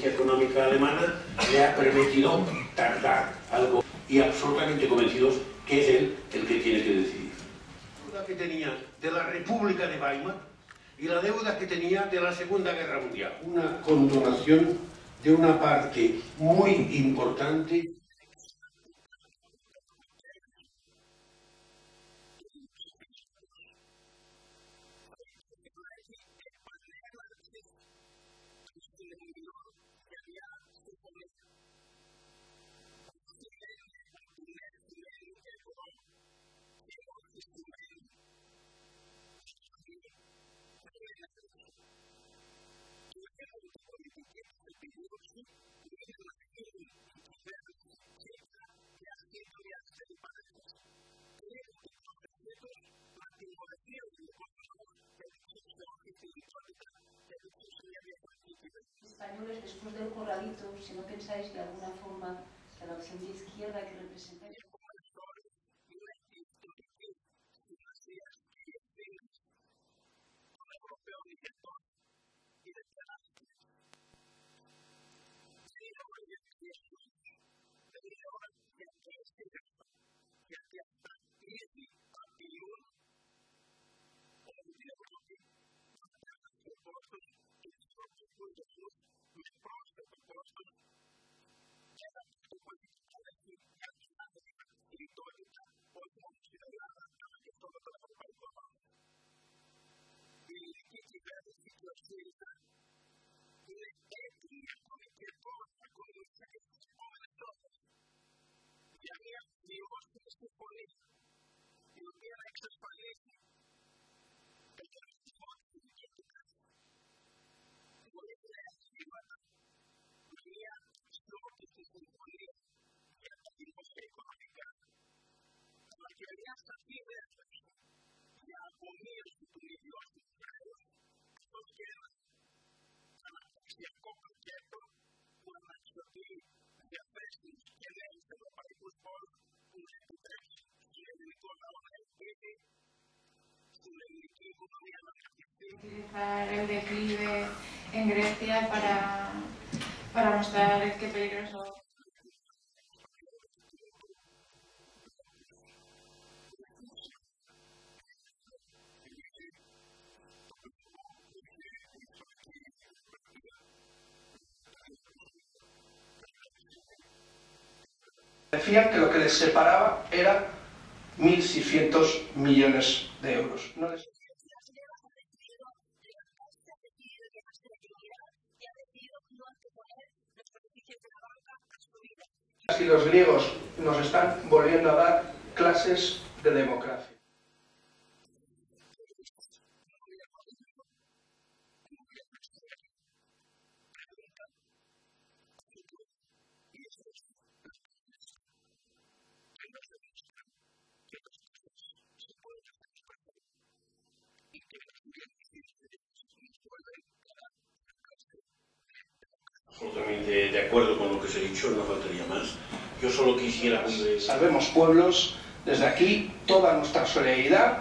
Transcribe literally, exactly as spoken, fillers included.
dependencia económica alemana le ha permitido tardar algo y absolutamente convencidos que es él el que tiene que decidir. La deuda que tenía de la República de Weimar y la deuda que tenía de la Segunda Guerra Mundial. Una condonación de una parte muy importante. Españoles, después del corralito, si no pensáis de alguna forma que la opción de izquierda que representáis. Utilizar el declive en Grecia para, para mostrar qué peligroso. Decían que lo que les separaba era mil seiscientos millones de euros. No les... Y los griegos nos están volviendo a dar clases de democracia. Absolutamente de acuerdo con lo que os he dicho, no faltaría más. Yo solo quisiera... Salvemos pueblos, desde aquí toda nuestra solidaridad.